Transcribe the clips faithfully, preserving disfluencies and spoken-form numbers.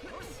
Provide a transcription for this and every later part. よし、任せろ。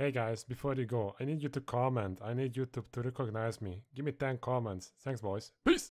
Hey guys, before you go, I need you to comment. I need YouTube to recognize me. Give me ten comments. Thanks, boys. Peace!